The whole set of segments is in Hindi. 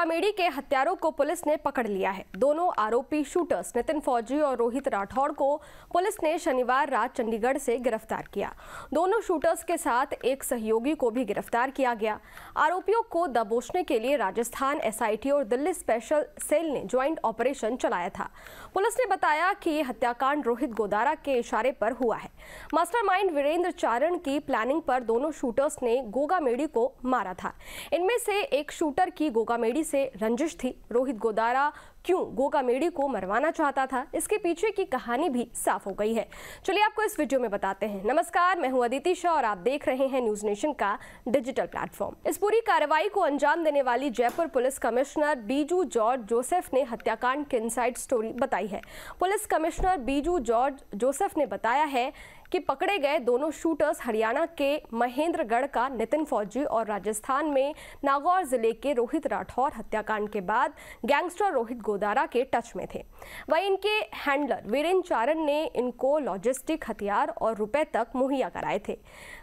गोगामेड़ी के हत्यारों को पुलिस ने पकड़ लिया है। दोनों आरोपी शूटर्स नितिन फौजी और रोहित राठौड़ को पुलिस ने शनिवार रात चंडीगढ़ से गिरफ्तार किया। दोनों शूटर्स के साथ एक सहयोगी को भी गिरफ्तार किया गया। आरोपियों को दबोचने के लिए राजस्थान SIT और दिल्ली स्पेशल सेल ने ज्वाइंट ऑपरेशन चलाया था। पुलिस ने बताया कि ये हत्याकांड रोहित गोदारा के इशारे पर हुआ है। मास्टरमाइंड वीरेंद्र चारण की प्लानिंग पर दोनों शूटर्स ने गोगामेड़ी को मारा था। इनमें से एक शूटर की गोगामेड़ी से रंजिश थी। रोहित गोदारा क्यों गोगामेड़ी को मरवाना चाहता था, इसके पीछे की कहानी भी साफ हो गई है। चलिए आपको इस वीडियो में बताते हैं। नमस्कार, मैं हूं अदिति शाह और आप देख रहे हैं न्यूजनेशन का डिजिटल प्लेटफॉर्म। इस पूरी कार्रवाई को अंजाम देने वाली जयपुर पुलिस कमिश्नर बीजू जॉर्ज जोसेफ ने हत्याकांड की इनसाइड स्टोरी बताई है। पुलिस कमिश्नर बीजू जॉर्ज जोसेफ ने बताया है कि पकड़े गए दोनों शूटर्स हरियाणा के महेंद्रगढ़ का नितिन फौजी और राजस्थान में नागौर जिले के रोहित राठौड़ हत्याकांड के बाद गैंगस्टर रोहित गोदारा के टच में थे। वहीं इनके हैंडलर वीरेंद्र चारण ने इनको लॉजिस्टिक हथियार और रुपए तक मुहैया कराए थे।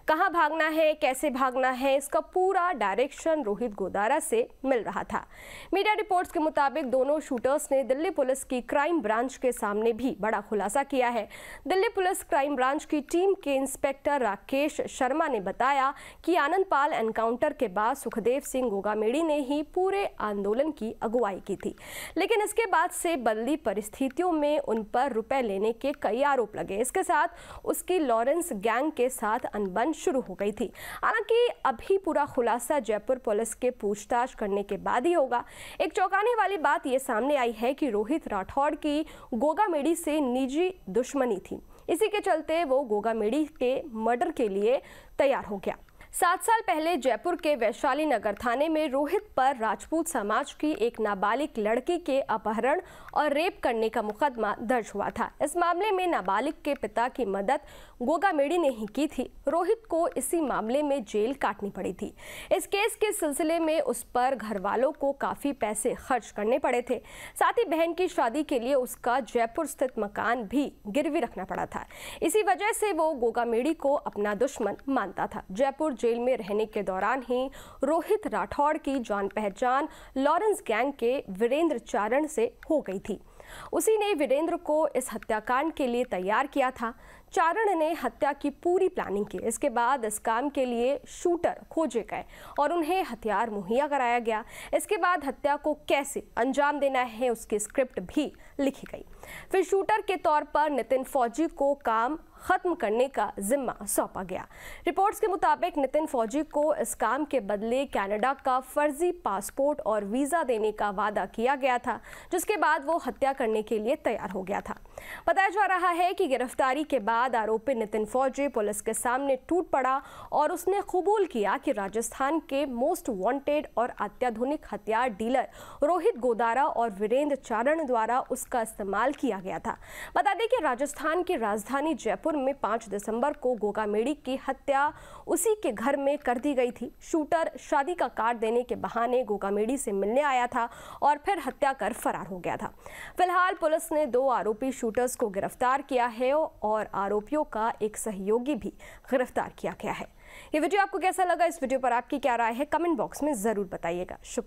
कहां भागना है, कैसे भागना है, इसका पूरा डायरेक्शन रोहित गोदारा से मिल रहा था। मीडिया रिपोर्ट्स के मुताबिक दोनों शूटर्स ने दिल्ली पुलिस की क्राइम ब्रांच के सामने भी बड़ा खुलासा किया है। दिल्ली पुलिस क्राइम ब्रांच की टीम के इंस्पेक्टर राकेश शर्मा ने बताया कि आनंदपाल एनकाउंटर के बाद सुखदेव सिंह गोगामेड़ी ने ही पूरे आंदोलन की अगुवाई की थी, लेकिन इसके बाद से बदली परिस्थितियों में उन पर रुपए लेने के कई आरोप लगे। इसके साथ उसकी लॉरेंस गैंग के साथ अनबन शुरू हो गई थी। हालांकि अभी पूरा खुलासा जयपुर पुलिस के पूछताछ करने के बाद ही होगा। एक चौंकाने वाली बात यह सामने आई है कि रोहित राठौड़ की गोगामेड़ी से निजी दुश्मनी थी। इसी के चलते वो गोगामेड़ी के मर्डर के लिए तैयार हो गया। 7 साल पहले जयपुर के वैशाली नगर थाने में रोहित पर राजपूत समाज की एक नाबालिग लड़की के अपहरण और रेप करने का मुकदमा दर्ज हुआ था। इस मामले में नाबालिग के पिता की मदद गोगामेड़ी ने ही की थी। रोहित को इसी मामले में जेल काटनी पड़ी थी। इस केस के सिलसिले में उस पर घर वालों को काफ़ी पैसे खर्च करने पड़े थे। साथ ही बहन की शादी के लिए उसका जयपुर स्थित मकान भी गिरवी रखना पड़ा था। इसी वजह से वो गोगामेड़ी को अपना दुश्मन मानता था। जयपुर जेल में रहने के दौरान ही रोहित राठौड़ की जान पहचान लॉरेंस गैंग के वीरेंद्र चारण से हो गई थी। उसी ने वीरेंद्र को इस हत्याकांड के लिए तैयार किया था। चारण ने हत्या की पूरी प्लानिंग की। इसके बाद इस काम के लिए शूटर खोजे गए और उन्हें हथियार मुहैया कराया गया। इसके बाद हत्या को कैसे अंजाम देना है उसकी स्क्रिप्ट भी लिखी गई। फिर शूटर के तौर पर नितिन फौजी को काम खत्म करने का जिम्मा सौंपा गया। रिपोर्ट्स के मुताबिक नितिन फौजी को इस काम के बदले कनाडा का फर्जी पासपोर्ट और वीज़ा देने का वादा किया गया था, जिसके बाद वो हत्या करने के लिए तैयार हो गया था। बताया जा रहा है कि गिरफ्तारी के बाद आरोपी नितिन फौजी पुलिस के सामने टूट पड़ा और उसने कबूल किया कि राजस्थान के मोस्ट वांटेड और अत्याधुनिक हथियार डीलर रोहित गोदारा और वीरेंद्र चारण द्वारा उसका इस्तेमाल किया गया था। बता दें कि राजस्थान की राजधानी जयपुर में 5 दिसंबर को गोगामेड़ी की हत्या उसी के घर में कर दी गई थी। शूटर शादी का कार्ड देने के बहाने गोगामेड़ी से मिलने आया था और फिर हत्या कर फरार हो गया था। फिलहाल पुलिस ने 2 आरोपी शूटर्स को गिरफ्तार किया है और आरोपियों का एक सहयोगी भी गिरफ्तार किया गया है। ये वीडियो आपको कैसा लगा, इस वीडियो पर आपकी क्या राय है, कमेंट बॉक्स में जरूर बताइएगा। शुक्रिया।